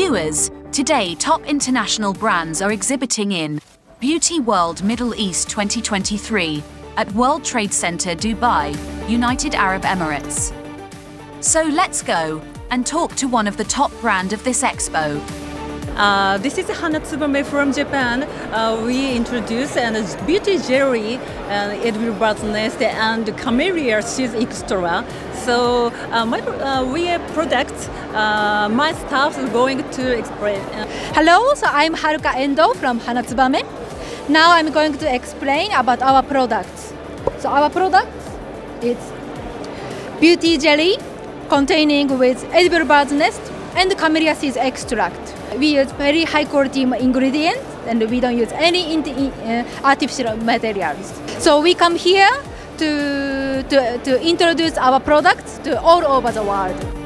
Viewers, today top international brands are exhibiting in Beautyworld Middle East 2023 at World Trade Center Dubai, United Arab Emirates. So let's go and talk to one of the top brands of this expo. This is Hanatsubame from Japan. We introduce beauty jewelry, edible bird's nest and camellia seeds, etc. So we have products. My staff is going to explain. Hello, so I'm Haruka Endo from Hanatsubame. Now I'm going to explain about our products. So our products is beauty jelly containing with edible bird's nest and camellia seeds extract. We use very high quality ingredients and we don't use any artificial materials. So we come here to introduce our products to all over the world.